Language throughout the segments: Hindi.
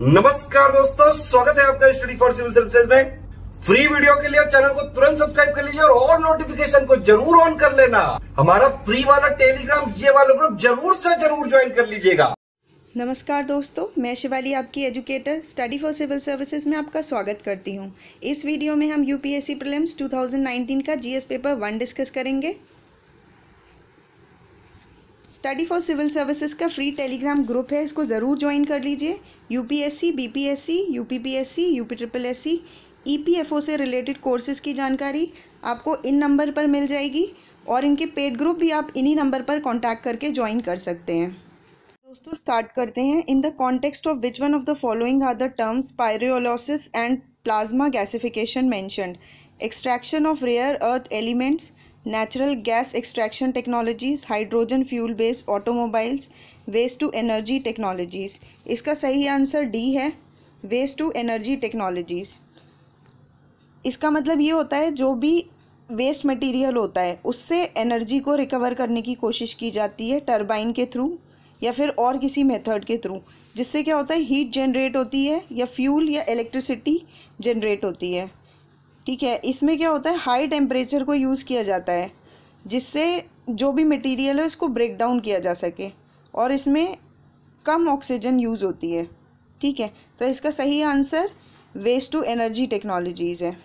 नमस्कार दोस्तों, स्वागत है आपका स्टडी फॉर सिविल सर्विसेज में। फ्री वीडियो के लिए चैनल को तुरंत सब्सक्राइब कर लीजिए और नोटिफिकेशन को जरूर ऑन कर लेना। हमारा फ्री वाला टेलीग्राम ये वाला ग्रुप जरूर से जरूर ज्वाइन कर लीजिएगा। नमस्कार दोस्तों, मैं शिवाली आपकी educator study for civil services में आपका स्वागत करती हूं। इस वीडियो में हम यूपीएससी प्रीलिम्स 2019 का जीएस पेपर 1 डिस्कस करेंगे। स्टडी फॉर सिविल सर्विसेज का फ्री टेलीग्राम ग्रुप है, इसको ज़रूर ज्वाइन कर लीजिए। यूपीएससी, बीपीएससी, यूपीपीएससी, यूपीट्रिपलएससी, ईपीएफओ से रिलेटेड कोर्सेज़ की जानकारी आपको इन नंबर पर मिल जाएगी और इनके पेड ग्रुप भी आप इन्हीं नंबर पर कॉन्टैक्ट करके ज्वाइन कर सकते हैं। दोस्तों स्टार्ट करते हैं। In the context of which one of the following are the terms pyrolysis and plasma gasification mentioned? Extraction of rare earth elements, natural gas extraction technologies, hydrogen fuel based automobiles, waste to energy technologies। इसका सही आंसर डी है, waste to energy technologies। इसका मतलब ये होता है जो भी वेस्ट मटेरियल होता है उससे एनर्जी को रिकवर करने की कोशिश की जाती है टरबाइन के थ्रू या फिर और किसी मेथड के थ्रू, जिससे क्या होता है हीट जनरेट होती है या फ्यूल या इलेक्ट्रिसिटी जनरेट होती है। ठीक है, इसमें क्या होता है हाई टेम्परेचर को यूज़ किया जाता है जिससे जो भी मटेरियल है उसको ब्रेक डाउन किया जा सके और इसमें कम ऑक्सीजन यूज़ होती है। ठीक है, तो इसका सही answer waste to energy technologies है।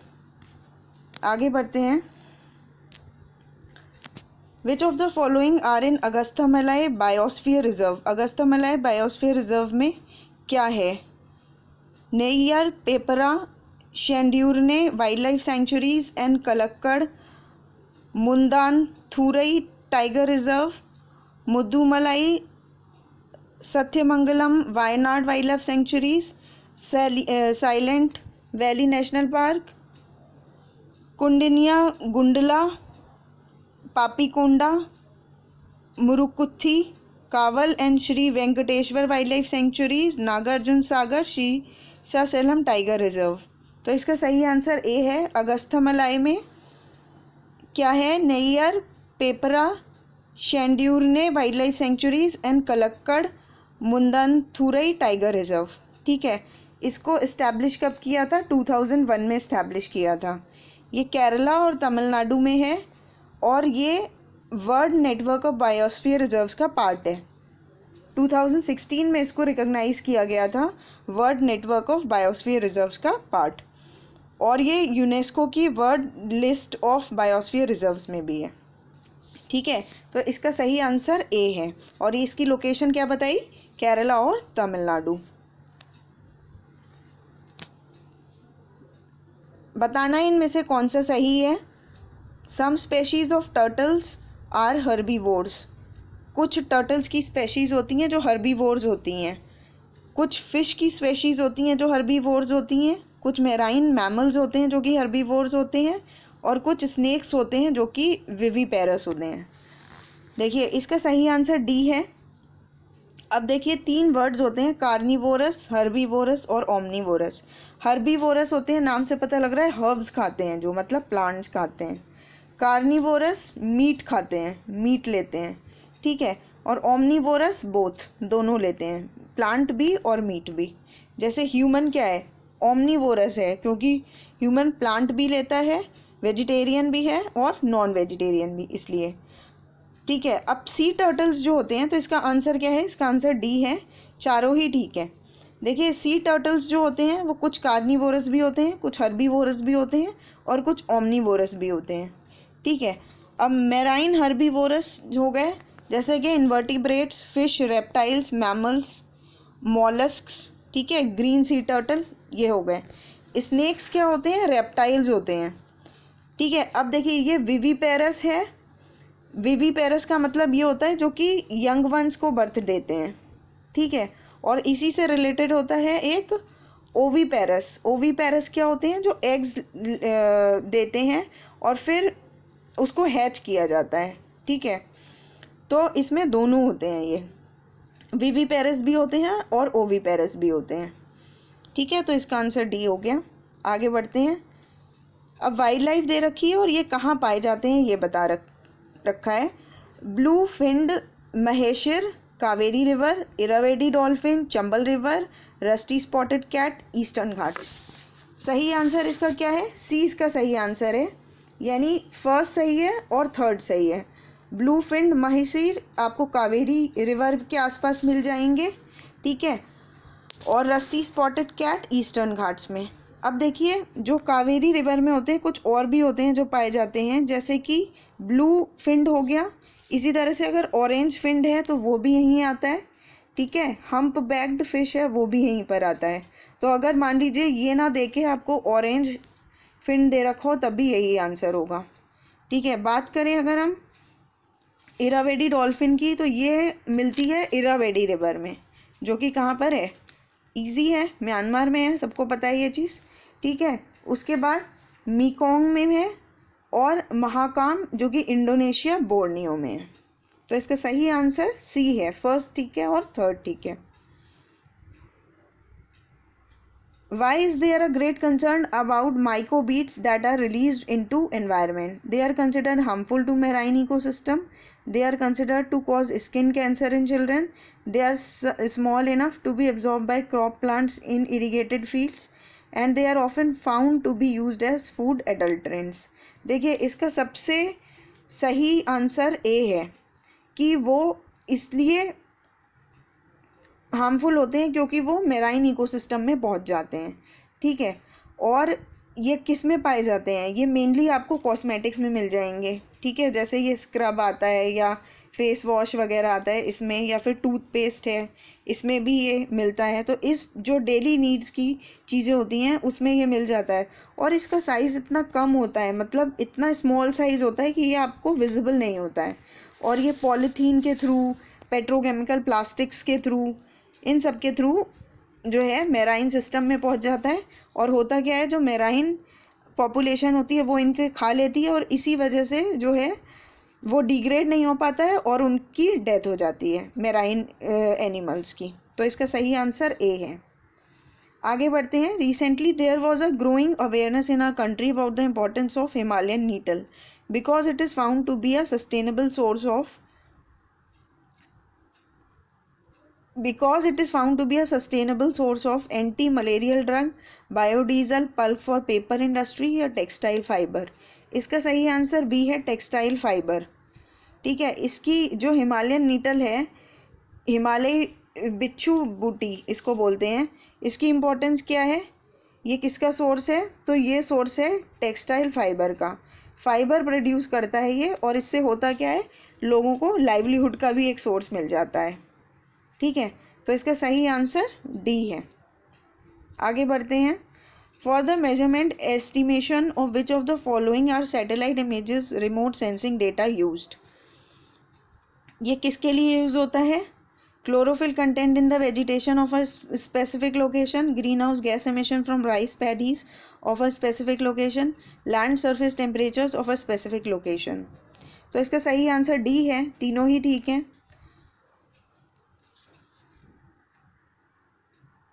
आगे बढ़ते हैं। Which of the following are in Agasthyamalai biosphere reserve? Agasthyamalai biosphere reserve में क्या है? Neyyar Peppara, Shendurney wildlife sanctuaries and Kalakkad Mundanthurai tiger reserve, Mudumalai, Sathyamangalam Wayanad wildlife sanctuaries, Silent Valley National Park, Koundinya Gundla Papikonda, Mukurthi, Kawal and Sri Venkateswara wildlife sanctuaries, Nagarjunasagar Srisailam tiger reserve. तो इसका सही आंसर ए है। अगस्थ्यमलाई में क्या है? Neyyar Peppara, Shendurney wildlife sanctuaries and Kalakkad Mundanthurai tiger reserve. ठीक है, इसको इस्टेब्लिश कब किया था? 2001 में इस्टेब्लिश किया था। ये केरला और तमिलनाडु में है और ये world network of biosphere reserves का पार्ट है। 2016 में इसको रिकॉग्नाइज किया गया था world network of biosphere reserves का पार्ट और ये यूनेस्को की world list of biosphere reserves में भी है। ठीक है, तो इसका सही आंसर ए है और इसकी लोकेशन क्या बताई? केरला और तमिलनाडु। बताना इनमें से कौन सा सही है। Some species of turtles are herbivores. कुछ टर्टल्स की स्पेशीज़ होती हैं जो हर्बीवोर्स होती हैं, कुछ फ़िश की स्पेशीज़ होती हैं जो हर्बीवोर्स होती हैं, कुछ मैराइन मैमल्स होते हैं जो कि हर्बीवोर्स होते हैं और कुछ स्नेक्स होते हैं जो कि विविपेरस होते हैं। देखिए, इसका सही आंसर डी है। अब देखिए, तीन वर्ड्स होते हैं कार्निवोरस, हर्बीवोरस और ओमनीवोरस। हर्बीवोरस होते हैं, नाम से पता लग रहा है हर्ब्स खाते हैं जो मतलब प्लांट्स खाते हैं। कार्निवोरस मीट खाते हैं, मीट लेते हैं। ठीक है, और ओमनीवोरस बोथ, दोनों लेते हैं, प्लांट भी और मीट भी। जैसे ह्यूमन क्या है? ओमनीवोरस है क्योंकि ह्यूमन प्लांट भी लेता है, वेजिटेरियन भी है और नॉन वेजिटेरियन भी, इसलिए। ठीक है, अब सी टर्टल्स जो होते हैं, तो इसका आंसर क्या है? इसका आंसर डी है, चारों ही ठीक है। देखिए, सी टर्टल्स जो होते हैं वो कुछ कार्निवोरस भी होते हैं, कुछ हर्बीवोरस भी होते हैं और कुछ ओमनीवोरस भी होते हैं। ठीक है, अब मैराइन हर्बीवोरस हो गए जैसे कि invertebrates, fish, reptiles, mammals, molluscs. ठीक है, ग्रीन सी टर्टल ये हो गए। स्नेक्स क्या होते हैं? रेप्टाइल्स होते हैं। ठीक है, अब देखिए ये विविपेरस है। विविपेरस का मतलब ये होता है जो कि यंग वंस को बर्थ देते हैं। ठीक है, और इसी से रिलेटेड होता है एक ओविपेरस। ओविपेरस क्या होते हैं? जो एग्स देते हैं और फिर उसको हैच किया जाता है। ठीक है, तो इसमें दोनों होते हैं, ये विविपेरस भी होते हैं और ओविपेरस भी होते हैं। ठीक है, तो इसका आंसर डी हो गया। आगे बढ़ते हैं। अब वाइल्ड लाइफ दे रखी है और ये कहाँ पाए जाते हैं ये बता रखा है। Blue finned mahseer, Kaveri river, Irrawaddy dolphin, Chambal river, rusty spotted cat, Eastern Ghats. सही आंसर इसका क्या है? सी इसका सही आंसर है, यानी फर्स्ट सही है और थर्ड सही है। ब्लू फिन महिसीर आपको कावेरी रिवर के आसपास मिल जाएंगे, ठीक है, और rusty spotted cat Eastern Ghats में। अब देखिए जो कावेरी रिवर में होते हैं कुछ और भी होते हैं जो पाए जाते हैं, जैसे कि ब्लू फिंड हो गया, इसी तरह से अगर ऑरेंज फिंड है तो वो भी यहीं आता है, ठीक है, हम्प बैग्ड फिश है वो भी यहीं पर आता है। तो अगर मान लीजिए ये ना देके आपको ऑरेंज फिंड दे रखा हो तब भी यही आंसर होगा, ठीक है। बात करें अगर हम इरावेडी डॉल्फिन की तो ये मिलती है इरावेडी रिवर में, जो कि कहाँ पर है? इजी है, म्यांमार में है, सबको पता है ये चीज़, ठीक है। उसके बाद मेकोंग में है और महाकाम जो कि इंडोनेशिया बोर्नियो में है। तो इसका सही आंसर सी है, फर्स्ट ठीक है और थर्ड ठीक है। Why is there a great concern about microbeads that are released into environment? They are considered harmful to marine ecosystem. They are considered to cause skin cancer in children. They are small enough to be absorbed by crop plants in irrigated fields, and they are often found to be used as food adulterants. देखिए इसका सबसे सही आंसर ए है कि वो इसलिए हार्मफुल होते हैं क्योंकि वो मेराइन इकोसिस्टम में पहुंच जाते हैं, ठीक है। और ये किस में पाए जाते हैं? ये मेनली आपको कॉस्मेटिक्स में मिल जाएंगे, ठीक है, जैसे ये स्क्रब आता है या फेस वॉश वगैरह आता है इसमें, या फिर टूथपेस्ट है इसमें भी ये मिलता है। तो इस जो डेली नीड्स की चीज़ें होती हैं उसमें ये मिल जाता है। और इसका साइज़ इतना कम होता है, मतलब इतना स्मॉल साइज़ होता है कि ये आपको विजिबल नहीं होता है। और ये पॉलीथीन के थ्रू, पेट्रोकेमिकल प्लास्टिक्स के थ्रू, इन सब के थ्रू जो है मेराइन सिस्टम में पहुंच जाता है। और होता क्या है, जो मेराइन पॉपुलेशन होती है वो इनके खा लेती है और इसी वजह से जो है वो डिग्रेड नहीं हो पाता है और उनकी डेथ हो जाती है मेराइन एनिमल्स की। तो इसका सही आंसर ए है। आगे बढ़ते हैं। Recently there was a growing awareness in our country about the importance of Himalayan nettle because it is found to be a sustainable source of anti-malarial drug, biodiesel, pulp for paper industry या textile fiber। इसका सही आंसर बी है, textile fiber, ठीक है। इसकी जो हिमालयन नीटल है, हिमालय बिच्छू बूटी इसको बोलते हैं, इसकी इम्पोर्टेंस क्या है, ये किसका सोर्स है? तो ये सोर्स है टेक्सटाइल फाइबर का, फाइबर प्रोड्यूस करता है ये। और इससे होता क्या है, लोगों को लाइवलीहुड का भी एक सोर्स मिल जाता है, ठीक है। तो इसका सही आंसर डी है। आगे बढ़ते हैं। For the measurement estimation of which of the following are satellite images remote sensing data used. ये किसके लिए यूज होता है? Chlorophyll content in the vegetation of a specific location, greenhouse gas emission from rice paddies of a specific location, land surface temperatures of a specific location. तो इसका सही आंसर डी है, तीनों ही ठीक है।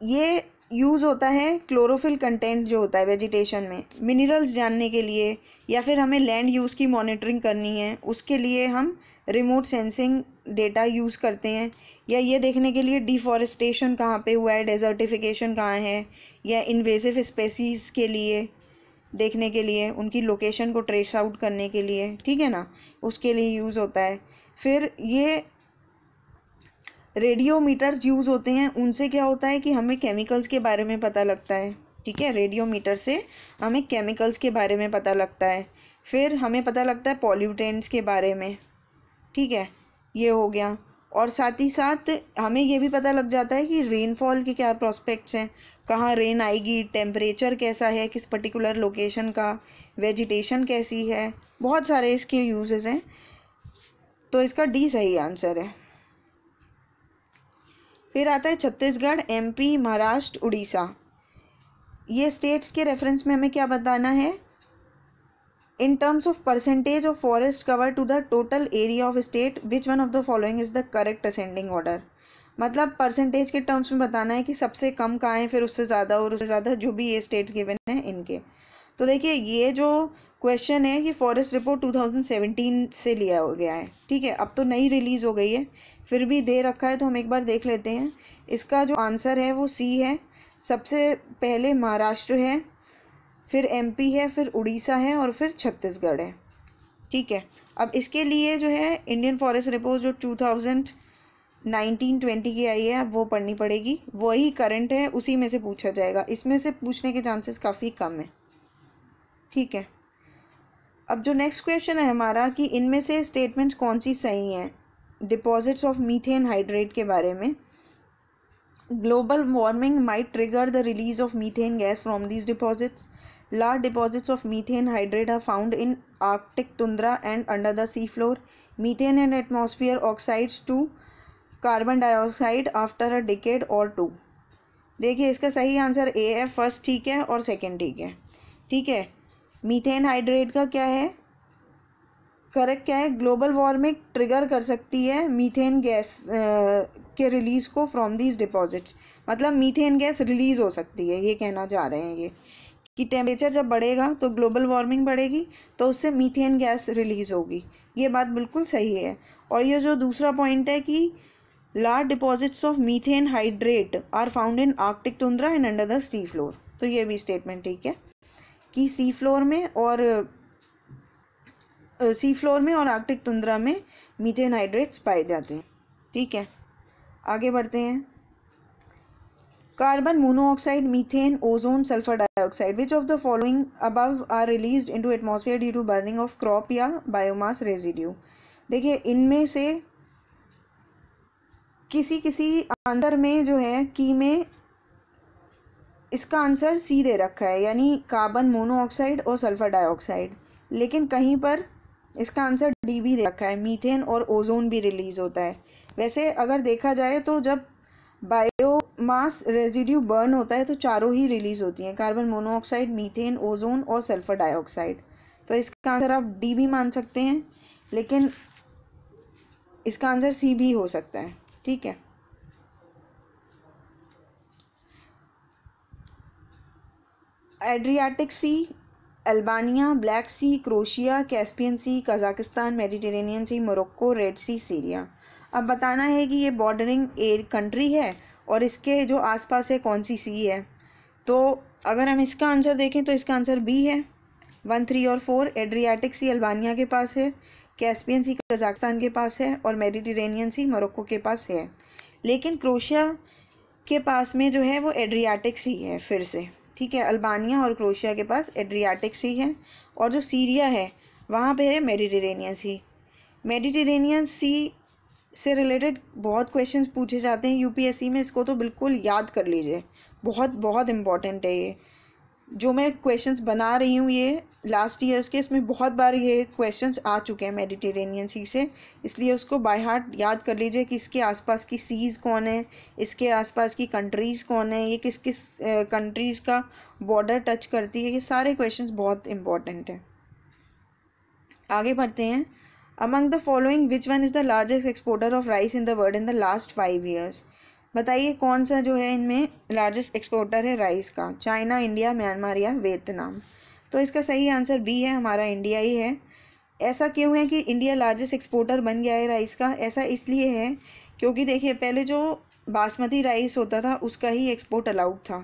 ये यूज़ होता है क्लोरोफिल कंटेंट जो होता है वेजिटेशन में, मिनरल्स जानने के लिए या फिर हमें लैंड यूज़ की मॉनिटरिंग करनी है उसके लिए हम रिमोट सेंसिंग डेटा यूज़ करते हैं, या ये देखने के लिए डिफॉरेस्टेशन कहाँ पे हुआ है, डेजर्टिफिकेशन कहाँ है, या इन्वेसिव स्पेसीज़ के लिए देखने के लिए उनकी लोकेशन को ट्रेस आउट करने के लिए, ठीक है ना, उसके लिए यूज़ होता है। फिर ये रेडियोमीटर्स यूज़ होते हैं, उनसे क्या होता है कि हमें केमिकल्स के बारे में पता लगता है, ठीक है, रेडियोमीटर से हमें केमिकल्स के बारे में पता लगता है। फिर हमें पता लगता है पॉल्यूटेंट्स के बारे में, ठीक है, ये हो गया। और साथ ही साथ हमें ये भी पता लग जाता है कि रेनफॉल के क्या प्रोस्पेक्ट्स हैं, कहाँ रेन आएगी, टेम्परेचर कैसा है किस पर्टिकुलर लोकेशन का, वेजिटेशन कैसी है, बहुत सारे इसके यूजेस हैं। तो इसका डी सही आंसर है। फिर आता है छत्तीसगढ़, एमपी, महाराष्ट्र, उड़ीसा। ये स्टेट्स के रेफरेंस में हमें क्या बताना है? In terms of percentage of forest cover to the total area of state which one of the following is the correct ascending order. मतलब परसेंटेज के टर्म्स में बताना है कि सबसे कम कहाँ है, फिर उससे ज़्यादा और उससे ज़्यादा, जो भी ये स्टेट्स गिवन हैं इनके। तो देखिए ये जो क्वेश्चन है ये फॉरेस्ट रिपोर्ट 2017 से लिया हो गया है, ठीक है, अब तो नई रिलीज़ हो गई है, फिर भी दे रखा है तो हम एक बार देख लेते हैं। इसका जो आंसर है वो सी है। सबसे पहले महाराष्ट्र है, फिर एमपी है, फिर उड़ीसा है और फिर छत्तीसगढ़ है। ठीक है, अब इसके लिए जो है इंडियन फॉरेस्ट रिपोर्ट जो 2019-20 की आई है, अब वो पढ़नी पड़ेगी, वही करंट है, उसी में से पूछा जाएगा। इसमें से पूछने के चांसेस काफ़ी कम है। ठीक है, अब जो नेक्स्ट क्वेश्चन है हमारा कि इनमें से स्टेटमेंट्स कौन सी सही हैं डिपॉजिट्स ऑफ मीथेन हाइड्रेट के बारे में। Global warming might trigger the release of methane gas from these deposits. Large deposits of methane hydrate are found in Arctic tundra and under the sea floor. Methane and atmosphere oxides to carbon dioxide after a decade or two. देखिए इसका सही आंसर ए है, फर्स्ट ठीक है और सेकेंड ठीक है। ठीक है, मीथेन हाइड्रेट का क्या है करेक्ट क्या है, ग्लोबल वार्मिंग ट्रिगर कर सकती है मीथेन गैस के रिलीज़ को फ्रॉम दीज डिपॉजिट्स, मतलब मीथेन गैस रिलीज़ हो सकती है, ये कहना चाह रहे हैं ये कि टेम्परेचर जब बढ़ेगा तो ग्लोबल वार्मिंग बढ़ेगी तो उससे मीथेन गैस रिलीज़ होगी। ये बात बिल्कुल सही है। और ये जो दूसरा पॉइंट है कि large deposits of methane hydrate are found in Arctic tundra and under the sea floor, तो ये भी स्टेटमेंट ठीक है कि सी फ्लोर में और आर्कटिक टुंड्रा में मीथेन हाइड्रेट्स पाए जाते हैं। ठीक है, आगे बढ़ते हैं। Carbon monoxide, methane, ozone, sulfur dioxide. Which of the following above are released into atmosphere due to burning of crop या biomass residue? देखिए इनमें से किसी आंसर में जो है की में इसका आंसर सी दे रखा है, यानी कार्बन मोनोऑक्साइड और सल्फर डाइऑक्साइड, लेकिन कहीं पर इसका आंसर डी भी दे रखा है, मीथेन और ओजोन भी रिलीज होता है। वैसे अगर देखा जाए तो जब बायोमास रेजिड्यू बर्न होता है तो चारों ही रिलीज होती हैं, कार्बन मोनोऑक्साइड, मीथेन, ओजोन और सल्फर डाइऑक्साइड, तो इसका आंसर आप डी भी मान सकते हैं, लेकिन इसका आंसर सी भी हो सकता है। ठीक है, Adriatic Sea, Albania, Black Sea, Croatia, Caspian Sea, Kazakhstan, Mediterranean Sea, Morocco, Red Sea, Syria. अब बताना है कि ये बॉर्डरिंग एयर कंट्री है और इसके जो आसपास है कौन सी सी है। तो अगर हम इसका आंसर देखें तो इसका आंसर बी है, 1, 3 और 4। एड्रियाटिक सी अल्बानिया के पास है, कैस्पियन सी कजाकिस्तान के पास है और मेडिटेरेनियन सी मोरक्को के पास है, लेकिन क्रोशिया के पास में जो है वो एड्रियाटिक सी है फिर से। ठीक है, अल्बानिया और क्रोशिया के पास एड्रियाटिक सी है, और जो सीरिया है वहाँ पर है मेडिटेरेनियन सी। मेडिटेरेनियन सी से रिलेटेड बहुत क्वेश्चंस पूछे जाते हैं यूपीएससी में, इसको तो बिल्कुल याद कर लीजिए, बहुत बहुत इम्पॉर्टेंट है ये। जो मैं क्वेश्चंस बना रही हूँ ये लास्ट ईयर्स के, इसमें बहुत बार ये क्वेश्चंस आ चुके हैं मेडिटेरेनियन सी से, इसलिए उसको बाय हार्ट याद कर लीजिए कि इसके आसपास की सीज़ कौन है, इसके आसपास की कंट्रीज़ कौन है, ये किस किस कंट्रीज़ का बॉर्डर टच करती है, ये सारे क्वेश्चंस बहुत इम्पॉर्टेंट हैं। आगे बढ़ते हैं। Among the following, which one is the largest exporter of rice in the world in the last 5 years? बताइए कौन सा जो है इनमें लार्जेस्ट एक्सपोर्टर है राइस का। चाइना, इंडिया, म्यांमार या वियतनाम। तो इसका सही आंसर बी है, हमारा इंडिया ही है। ऐसा क्यों है कि इंडिया लार्जेस्ट एक्सपोर्टर बन गया है राइस का? ऐसा इसलिए है क्योंकि देखिए पहले जो बासमती राइस होता था उसका ही एक्सपोर्ट अलाउड था,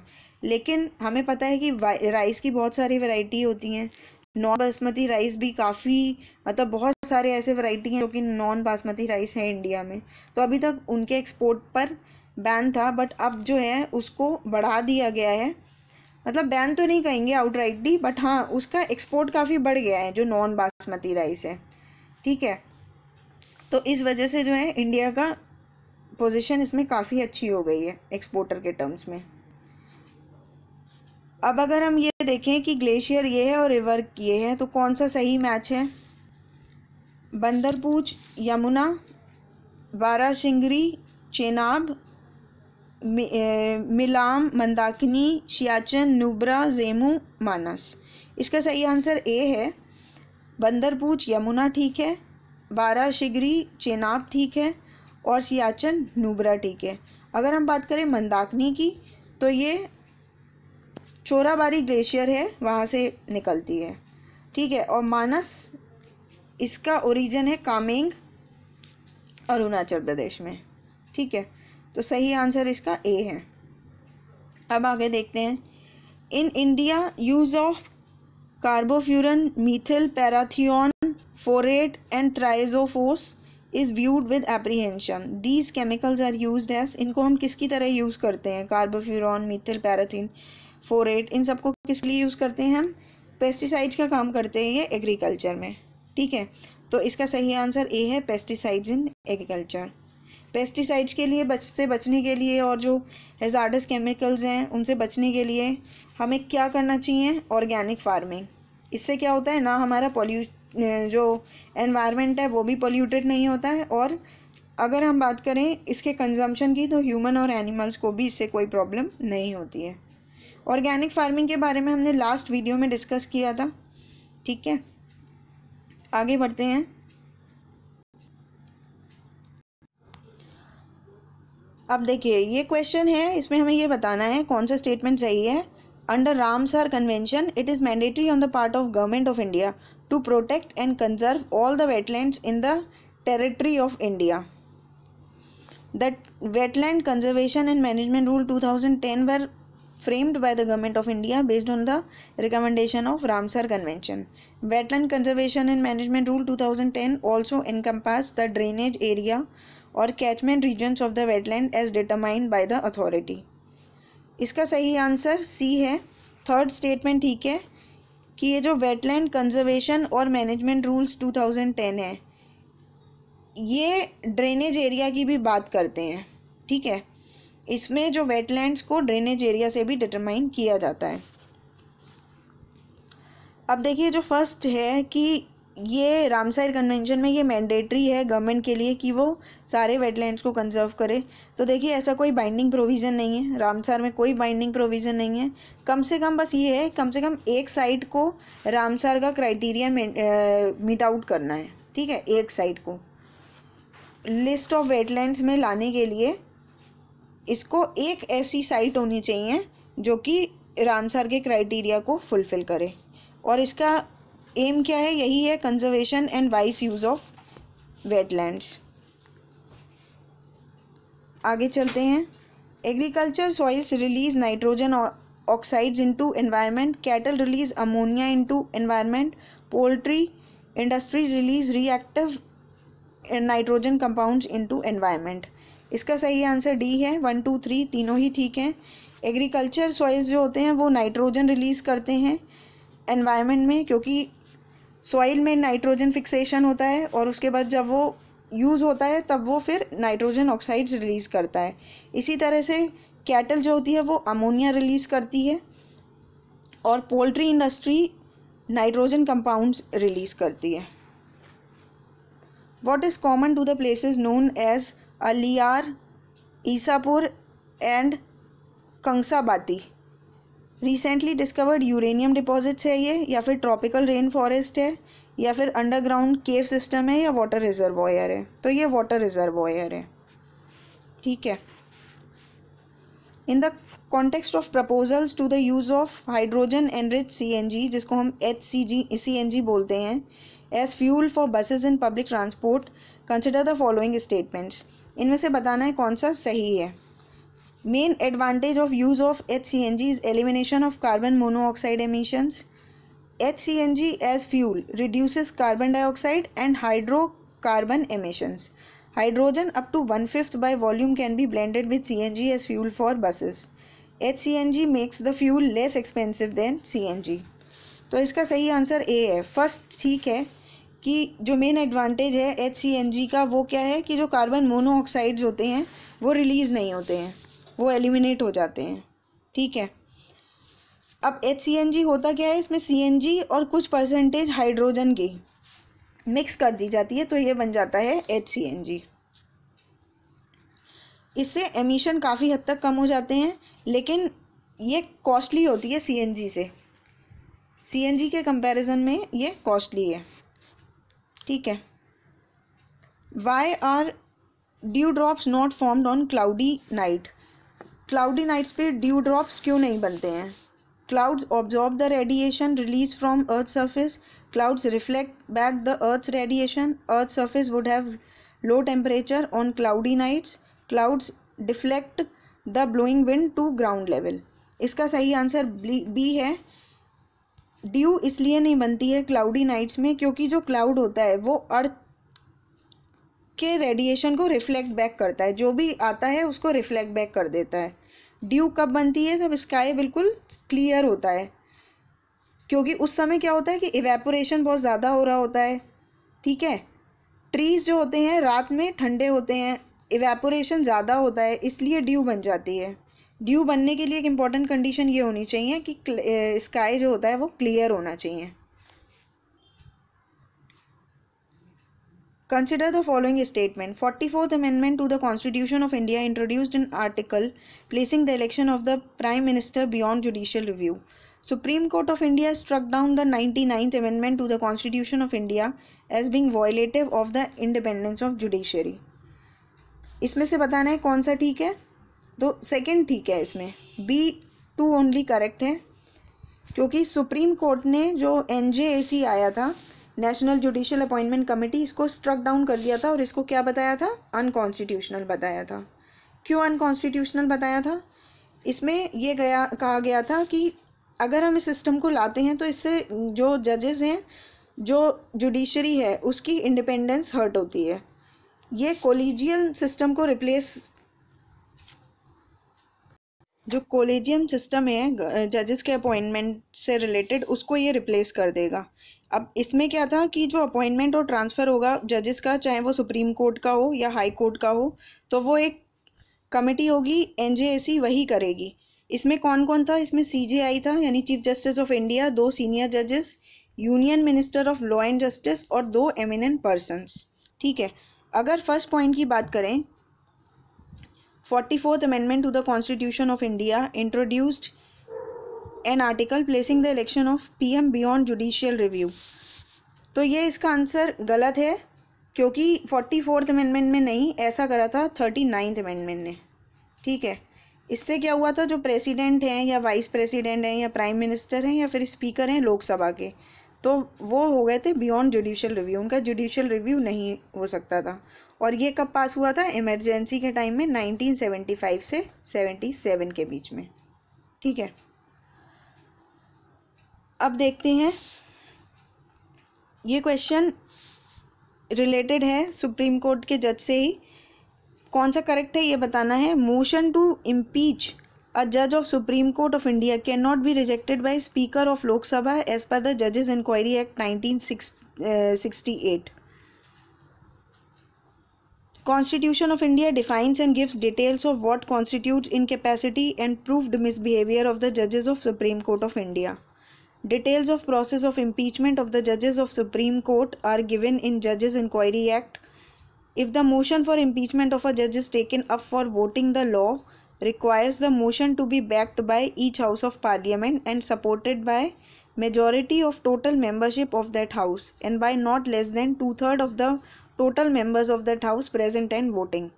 लेकिन हमें पता है कि राइस की बहुत सारी वैरायटी होती हैं। नॉन बासमती राइस भी काफ़ी, मतलब बहुत सारे ऐसे वैरायटी हैं जो कि नॉन बासमती राइस है इंडिया में, तो अभी तक उनके एक्सपोर्ट पर बैन था, बट अब जो है उसको बढ़ा दिया गया है, मतलब बैन तो नहीं कहेंगे आउटराइटली, बट हाँ उसका एक्सपोर्ट काफ़ी बढ़ गया है जो नॉन बासमती राइस है। ठीक है, तो इस वजह से जो है इंडिया का पोजिशन इसमें काफ़ी अच्छी हो गई है एक्सपोर्टर के टर्म्स में। अब अगर हम ये देखें कि ग्लेशियर ये है और रिवर ये है, तो कौन सा सही मैच है? बंदरपूछ, यमुना, बाराशिंगरी, चेनाब, मिलाम, मंदाकिनी, सियाचन, नुब्रा, जेमू, मानस। इसका सही आंसर ए है, बंदरपूछ, यमुना ठीक है, बाराशिंगरी, चेनाब ठीक है और सियाचन, नुब्रा ठीक है। अगर हम बात करें मंदाकिनी की तो ये चोराबारी ग्लेशियर है, वहाँ से निकलती है। ठीक है, और मानस इसका ओरिजिन है कामेंग अरुणाचल प्रदेश में। ठीक है, तो सही आंसर इसका ए है। अब आगे देखते हैं, in India use of carbofuran, methyl, parathion, phorate and triazophos is viewed with apprehension. These chemicals are use as, इनको हम किसकी तरह यूज़ करते हैं? कार्बोफ्यूरॉन, मीथिल, पैराथिन, फोरेट, इन सबको किस लिए यूज़ करते हैं हम? पेस्टिसाइड्स का काम करते हैं ये एग्रीकल्चर में। ठीक है, तो इसका सही आंसर ए है, पेस्टिसाइड्स इन एग्रीकल्चर। पेस्टिसाइड्स के लिए से बचने के लिए और जो हैजार्डस केमिकल्स हैं उनसे बचने के लिए हमें क्या करना चाहिए? Organic farming. इससे क्या होता है ना, हमारा जो एनवायरनमेंट है वो भी पोल्यूटेड नहीं होता है, और अगर हम बात करें इसके कंजम्पशन की तो ह्यूमन और एनिमल्स को भी इससे कोई प्रॉब्लम नहीं होती है। ऑर्गेनिक फार्मिंग के बारे में हमने लास्ट वीडियो में डिस्कस किया था। ठीक है, आगे बढ़ते हैं। अब देखिए, ये क्वेश्चन है, इसमें हमें ये बताना है कौन सा स्टेटमेंट सही है। Under Ramsar convention it is mandatory on the part of government of India to protect and conserve all the wetlands in the territory of India. The Wetland Conservation and Management Rule 2010 were framed by the Government of India based on the recommendation of Ramsar Convention. Wetland Conservation and Management Rule 2010 also encompass the drainage area or catchment regions of the wetland as determined by the authority. इसका सही आंसर सी है, थर्ड स्टेटमेंट। ठीक है, कि ये जो वेटलैंड कंजर्वेशन और मैनेजमेंट रूल्स 2010 है, ये ड्रेनेज एरिया की भी बात करते हैं। ठीक है, इसमें जो वेटलैंड्स को ड्रेनेज एरिया से भी डिटरमाइन किया जाता है। अब देखिए, जो फर्स्ट है कि ये रामसर कन्वेंशन में ये मैंडेटरी है गवर्नमेंट के लिए कि वो सारे वेटलैंड्स को कंजर्व करे, तो देखिए ऐसा कोई बाइंडिंग प्रोविज़न नहीं है, रामसर में कोई बाइंडिंग प्रोविज़न नहीं है। कम से कम बस ये है, कम से कम एक साइट को रामसर का क्राइटेरिया मीट आउट करना है। ठीक है, एक साइट को लिस्ट ऑफ वेटलैंड्स में लाने के लिए इसको एक ऐसी साइट होनी चाहिए जो कि रामसर के क्राइटेरिया को फुलफिल करे, और इसका एम क्या है? यही है, conservation and wise use of wetlands. आगे चलते हैं, agriculture soils release nitrogen oxides into environment, cattle release ammonia into environment, poultry industry release reactive nitrogen compounds into environment. इसका सही आंसर डी है, 1, 2, 3 तीनों ही ठीक हैं। एग्रीकल्चर सॉइल्स जो होते हैं वो नाइट्रोजन रिलीज करते हैं एनवायरनमेंट में, क्योंकि सॉइल में नाइट्रोजन फिक्सेशन होता है, और उसके बाद जब वो यूज़ होता है तब वो फिर नाइट्रोजन ऑक्साइड्स रिलीज़ करता है। इसी तरह से कैटल जो होती है वो अमोनिया रिलीज़ करती है, और poultry industry nitrogen compounds release करती है। What is common to the places known as Aliyar, Isapur and Kangsabati? Recently discovered uranium deposits है ये, या फिर ट्रॉपिकल रेन फॉरेस्ट है, या फिर अंडरग्राउंड केव सिस्टम है, या वाटर रिजर्वॉयर है? तो ये वाटर रिजर्वॉयर है। ठीक है, in the context of proposals to the use of hydrogen enriched CNG, जिसको हम HCNG बोलते हैं, as fuel for buses in public transport, consider the following statements. इनमें से बताना है कौन सा सही है। Main advantage of use of HCNG is elimination of carbon monoxide emissions. HCNG as fuel reduces carbon dioxide and hydrocarbon emissions. Hydrogen up to 1/5 by volume can be blended with CNG as fuel for buses. HCNG makes the fuel less expensive than CNG. तो इसका सही आंसर A है, फर्स्ट। ठीक है, कि जो मेन एडवांटेज है HCNG का वो क्या है कि जो कार्बन मोनोऑक्साइड्स होते हैं वो रिलीज़ नहीं होते हैं, वो एलिमिनेट हो जाते हैं। ठीक है, अब HCNG होता क्या है, इसमें CNG और कुछ परसेंटेज हाइड्रोजन की मिक्स कर दी जाती है, तो ये बन जाता है HCNG। इससे एमिशन काफ़ी हद तक कम हो जाते हैं, लेकिन ये कॉस्टली होती है CNG से, CNG के कंपैरिजन में ये कॉस्टली है। ठीक है, why are dew drops not formed on cloudy night? Cloudy nights पे ड्यू ड्रॉप्स क्यों नहीं बनते हैं? Clouds absorb the radiation release from earth surface, clouds reflect back the earth radiation, earth surface would have low temperature on cloudy nights, clouds deflect the blowing wind to ground level. इसका सही आंसर बी है. ड्यू इसलिए नहीं बनती है क्लाउडी नाइट्स में क्योंकि जो क्लाउड होता है वो अर्थ के रेडिएशन को रिफ्लेक्ट बैक करता है, जो भी आता है उसको रिफ्लेक्ट बैक कर देता है. ड्यू कब बनती है? जब स्काई बिल्कुल क्लियर होता है, क्योंकि उस समय क्या होता है कि इवेपोरेशन बहुत ज़्यादा हो रहा होता है. ठीक है, ट्रीज जो होते हैं रात में ठंडे होते हैं, इवेपोरेशन ज़्यादा होता है, इसलिए ड्यू बन जाती है. ड्यू बनने के लिए एक इम्पॉर्टेंट कंडीशन ये होनी चाहिए कि स्काई जो होता है वो क्लियर होना चाहिए. Consider the following statement. 44th Amendment to the Constitution of India introduced an article placing the election of the Prime Minister beyond judicial review. Supreme Court of India struck down the 99th Amendment to the Constitution of India as being violative of the independence of judiciary. इसमें से बताना है कौन सा ठीक है, तो सेकंड ठीक है. इसमें B2 ओनली करेक्ट है, क्योंकि सुप्रीम कोर्ट ने जो NJAC आया था, नेशनल जुडिशियल अपॉइंटमेंट कमेटी, इसको स्ट्रक डाउन कर दिया था और इसको क्या बताया था? अनकॉन्स्टिट्यूशनल बताया था. क्यों अनकॉन्स्टिट्यूशनल बताया था? इसमें यह कहा गया था कि अगर हम इस सिस्टम को लाते हैं तो इससे जो जजेस हैं, जो जुडिशरी है, उसकी इंडिपेंडेंस हर्ट होती है. ये कोलेजियल सिस्टम को रिप्लेस, जो कोलेजियम सिस्टम है जजेस के अपॉइंटमेंट से रिलेटेड, उसको ये रिप्लेस कर देगा. अब इसमें क्या था कि जो अपॉइंटमेंट और ट्रांसफ़र होगा जजेस का, चाहे वो सुप्रीम कोर्ट का हो या हाई कोर्ट का हो, तो वो एक कमेटी होगी, एनजेएसी वही करेगी. इसमें कौन कौन था? इसमें सीजेआई था, यानी chief justice of India, 2 senior जजेस, union minister of law and justice और 2 एमिनेंट पर्सनस. ठीक है, अगर फर्स्ट पॉइंट की बात करें, 44th Amendment to the Constitution of India introduced an article placing the election of PM beyond judicial review. तो ये इसका आंसर गलत है, क्योंकि 44th Amendment में नहीं, ऐसा करा था 39th Amendment ने. ठीक है, इससे क्या हुआ था, जो प्रेसिडेंट हैं या वाइस प्रेसिडेंट हैं या प्राइम मिनिस्टर हैं या फिर स्पीकर हैं लोकसभा के, तो वो हो गए थे बियॉन्ड जुडिशियल रिव्यू, उनका जुडिशियल रिव्यू नहीं हो सकता था. और ये कब पास हुआ था? इमरजेंसी के टाइम में 1975 से 77 के बीच में. ठीक है, अब देखते हैं, ये क्वेश्चन रिलेटेड है सुप्रीम कोर्ट के जज से ही. कौन सा करेक्ट है ये बताना है. Motion to impeach A judge of Supreme Court of India cannot be rejected by Speaker of Lok Sabha as per the Judges Inquiry Act 1968. Constitution of India defines and gives details of what constitutes incapacity and proved misbehavior of the judges of Supreme Court of India. Details of process of impeachment of the judges of Supreme Court are given in Judges Inquiry Act. If the motion for impeachment of a judge is taken up for voting the law, requires the motion to be backed by each house of parliament and supported by majority of total membership of that house and by not less than 2/3 of the total members of that house present and voting.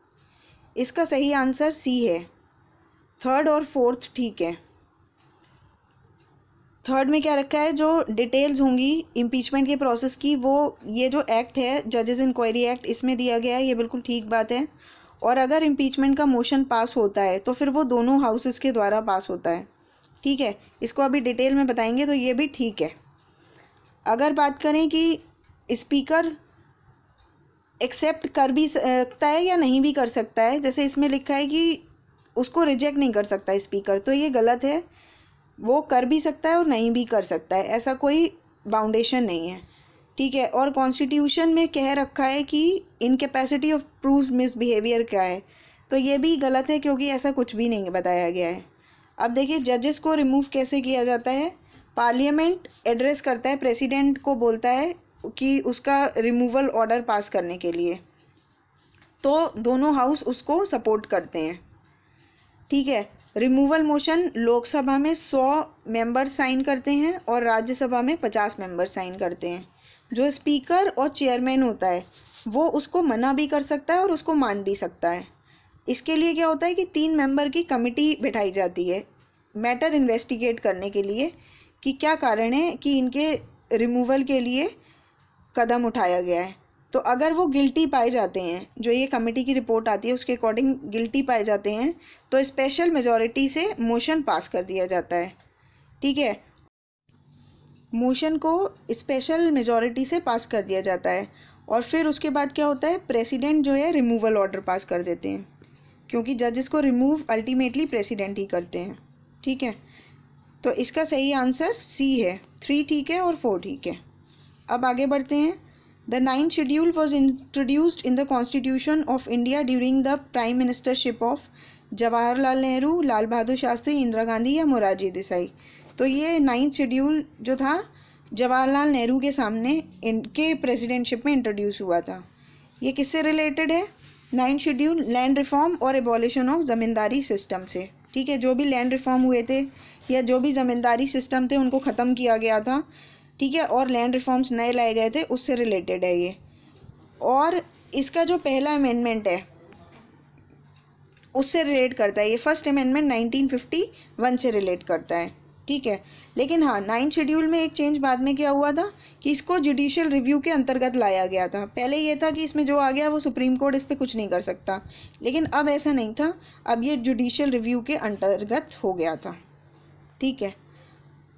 इसका सही आंसर सी है. थर्ड और फोर्थ ठीक है. थर्ड में क्या रखा है, जो डिटेल्स होंगी इम्पीचमेंट के प्रोसेस की, वो ये जो एक्ट है जजेस इंक्वायरी एक्ट, इसमें दिया गया है. ये बिल्कुल ठीक बात है. और अगर इम्पीचमेंट का मोशन पास होता है तो फिर वो दोनों हाउसेस के द्वारा पास होता है. ठीक है, इसको अभी डिटेल में बताएंगे, तो ये भी ठीक है. अगर बात करें कि स्पीकर एक्सेप्ट कर भी सकता है या नहीं भी कर सकता है, जैसे इसमें लिखा है कि उसको रिजेक्ट नहीं कर सकता स्पीकर, तो ये गलत है. वो कर भी सकता है और नहीं भी कर सकता है, ऐसा कोई बाउंडेशन नहीं है. ठीक है, और कॉन्स्टिट्यूशन में कह रखा है कि इनकैपेसिटी ऑफ प्रूव्ड मिसबिहेवियर क्या है, तो ये भी गलत है क्योंकि ऐसा कुछ भी नहीं बताया गया है. अब देखिए जजेस को रिमूव कैसे किया जाता है. पार्लियामेंट एड्रेस करता है, प्रेसिडेंट को बोलता है कि उसका रिमूवल ऑर्डर पास करने के लिए, तो दोनों हाउस उसको सपोर्ट करते हैं. ठीक है, रिमूवल मोशन लोकसभा में 100 मेंबर साइन करते हैं और राज्यसभा में 50 मेंबर साइन करते हैं. जो स्पीकर और चेयरमैन होता है वो उसको मना भी कर सकता है और उसको मान भी सकता है. इसके लिए क्या होता है कि 3 मेंबर की कमेटी बिठाई जाती है मैटर इन्वेस्टिगेट करने के लिए कि क्या कारण है कि इनके रिमूवल के लिए कदम उठाया गया है. तो अगर वो गिल्टी पाए जाते हैं, जो ये कमेटी की रिपोर्ट आती है उसके अकॉर्डिंग गिल्टी पाए जाते हैं, तो स्पेशल मेजॉरिटी से मोशन पास कर दिया जाता है। ठीक है, मोशन को स्पेशल मेजॉरिटी से पास कर दिया जाता है। और फिर उसके बाद क्या होता है, प्रेसिडेंट जो है रिमूवल ऑर्डर पास कर देते हैं, क्योंकि जजेस को रिमूव अल्टीमेटली प्रेसिडेंट ही करते हैं। ठीक है, तो इसका सही आंसर सी है, 3 ठीक है और 4 ठीक है। अब आगे बढ़ते हैं। The 9th schedule was introduced in the constitution of India during the prime ministership of Jawaharlal Nehru, Lal Bahadur Shastri, Indira Gandhi या मोरारजी देसाई। तो ये 9th शेड्यूल जो था जवाहरलाल नेहरू के सामने इनके प्रेसिडेंटशिप में इंट्रोड्यूस हुआ था। ये किससे रिलेटेड है, 9th शेड्यूल लैंड रिफॉर्म और एबॉलिशन ऑफ ज़मींदारी सिस्टम से। ठीक है, जो भी लैंड रिफॉर्म हुए थे या जो भी ज़मींदारी सिस्टम थे उनको ख़त्म किया गया था। ठीक है, और लैंड रिफॉर्म्स नए लाए गए थे, उससे रिलेटेड है ये। और इसका जो पहला अमेंडमेंट है उससे रिलेट करता है, ये फर्स्ट अमेंडमेंट 1951 से रिलेट करता है। ठीक है, लेकिन हाँ 9th शेड्यूल में एक चेंज बाद में क्या हुआ था कि इसको जुडिशियल रिव्यू के अंतर्गत लाया गया था। पहले ये था कि इसमें जो आ गया वो सुप्रीम कोर्ट इस पर कुछ नहीं कर सकता, लेकिन अब ऐसा नहीं था, अब ये जुडिशियल रिव्यू के अंतर्गत हो गया था। ठीक है,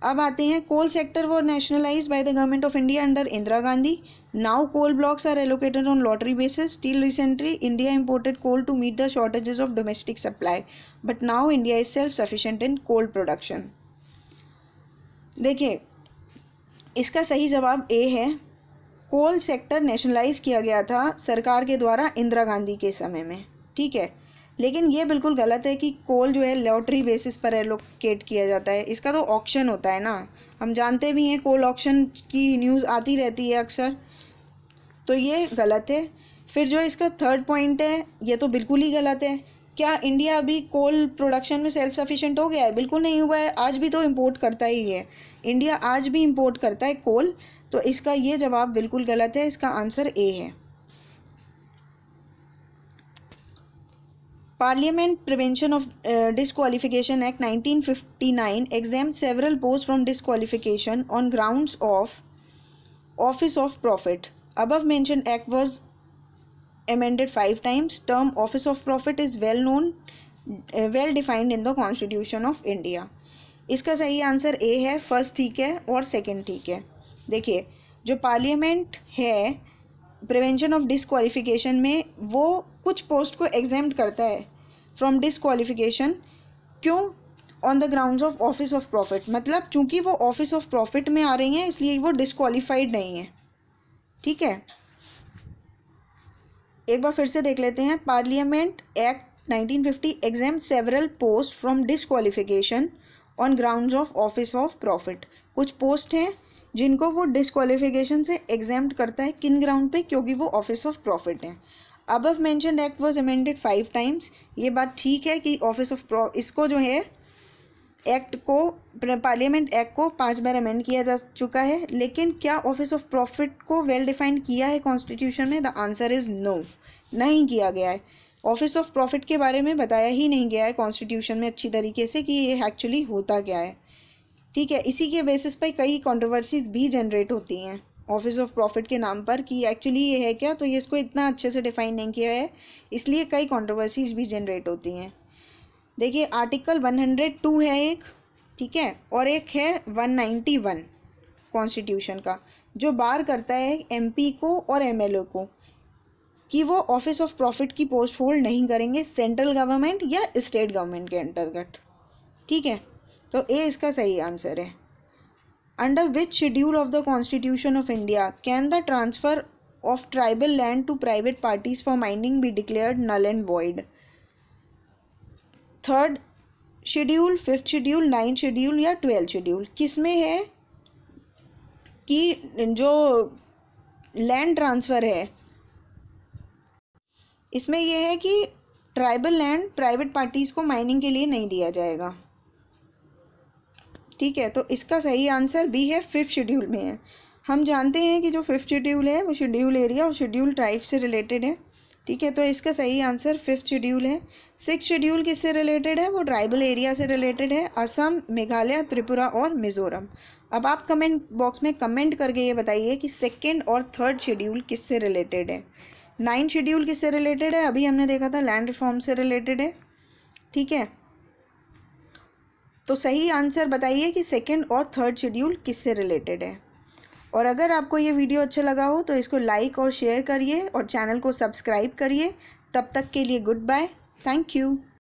अब आते हैं। कोल सेक्टर वो nationalise by the government of India under Indira Gandhi. Now coal blocks are allocated on lottery basis. Till recently India imported coal to meet the shortages of domestic supply, but now India is self sufficient in coal production. देखिए, इसका सही जवाब ए है। कोल सेक्टर नेशनलाइज किया गया था सरकार के द्वारा इंदिरा गांधी के समय में। ठीक है, लेकिन ये बिल्कुल गलत है कि कोल जो है लॉटरी बेसिस पर एलोकेट किया जाता है, इसका तो ऑक्शन होता है ना, हम जानते भी हैं, कोल ऑक्शन की न्यूज़ आती रहती है अक्सर। तो ये गलत है। फिर जो इसका थर्ड पॉइंट है, ये तो बिल्कुल ही गलत है। क्या इंडिया अभी कोल प्रोडक्शन में सेल्फ सफिशिएंट हो गया है? बिल्कुल नहीं हुआ है, आज भी तो इम्पोर्ट करता ही है इंडिया, आज भी इम्पोर्ट करता है कोल। तो इसका ये जवाब बिल्कुल गलत है, इसका आंसर ए है। Parliament prevention of disqualification act 1959 exempts several posts from disqualification on grounds of office of profit. Above mentioned act was amended 5 times. Term office of profit is well known, well defined in the Constitution of India. इसका सही आंसर ए है, फर्स्ट ठीक है और सेकेंड ठीक है। देखिए, जो पार्लियामेंट है प्रिवेंशन ऑफ डिसक्वालिफिकेशन में, वो कुछ पोस्ट को एग्जेम्प्ट करता है फ्रॉम डिसक्वालिफिकेशन। क्यों? On the grounds of office of profit, मतलब चूंकि वो ऑफिस ऑफ प्रॉफिट में आ रही हैं इसलिए वो डिसक्वालिफाइड नहीं है। ठीक है, एक बार फिर से देख लेते हैं। Parliament act 1950 exempt several post from disqualification on grounds of office of profit. कुछ पोस्ट हैं जिनको वो डिसक्वालिफिकेशन से एग्जेम्प्ट करता है, किन ग्राउंड पे? क्योंकि वो ऑफिस ऑफ प्रॉफिट हैं। Above mentioned act was amended 5 times. ये बात ठीक है कि ऑफिस ऑफ इसको जो है एक्ट को, पार्लियामेंट एक्ट को 5 बार अमेंड किया जा चुका है, लेकिन क्या ऑफिस ऑफ प्रॉफिट को वेल डिफाइंड किया है कॉन्स्टिट्यूशन में? द आंसर इज नो, नहीं किया गया है। ऑफिस ऑफ प्रॉफिट के बारे में बताया ही नहीं गया है कॉन्स्टिट्यूशन में अच्छी तरीके से कि ये एक्चुअली होता क्या है। ठीक है, इसी के बेसिस पर कई कंट्रोवर्सीज भी जनरेट होती हैं ऑफिस ऑफ प्रॉफिट के नाम पर कि एक्चुअली ये है क्या, तो ये इसको इतना अच्छे से डिफाइन नहीं किया है, इसलिए कई कंट्रोवर्सीज भी जनरेट होती हैं। देखिए, आर्टिकल 102 है एक, ठीक है, और एक है 191 कॉन्स्टिट्यूशन का, जो बार करता है एमपी को और एमएलए को कि वो ऑफिस ऑफ प्रॉफिट की पोस्ट होल्ड नहीं करेंगे सेंट्रल गवर्नमेंट या स्टेट गवर्नमेंट के अंतर्गत। ठीक है, तो ए इसका सही आंसर है। Under which schedule of the constitution of India can the transfer of tribal land to private parties for mining be declared null and void? Third schedule, fifth schedule, 9th schedule या 12th शेड्यूल? किसमें है कि जो लैंड ट्रांसफ़र है इसमें यह है कि ट्राइबल लैंड प्राइवेट पार्टीज़ को माइनिंग के लिए नहीं दिया जाएगा। ठीक है, तो इसका सही आंसर बी है, 5th शेड्यूल में है। हम जानते हैं कि जो 5th शेड्यूल है वो शेड्यूल एरिया और शेड्यूल ट्राइब से रिलेटेड है, ठीक है, तो इसका सही आंसर 5th शेड्यूल है। 6th शेड्यूल किससे रिलेटेड है? वो ट्राइबल एरिया से रिलेटेड है, असम, मेघालय, त्रिपुरा और मिजोरम। अब आप कमेंट बॉक्स में कमेंट करके ये बताइए कि 2nd और 3rd शेड्यूल किससे रिलेटेड है। 9th शेड्यूल किससे रिलेटेड है? अभी हमने देखा था लैंड रिफॉर्म से रिलेटेड है। ठीक है, तो सही आंसर बताइए कि 2nd और 3rd शेड्यूल किससे रिलेटेड है। और अगर आपको ये वीडियो अच्छा लगा हो तो इसको लाइक और शेयर करिए और चैनल को सब्सक्राइब करिए। तब तक के लिए गुड बाय, थैंक यू।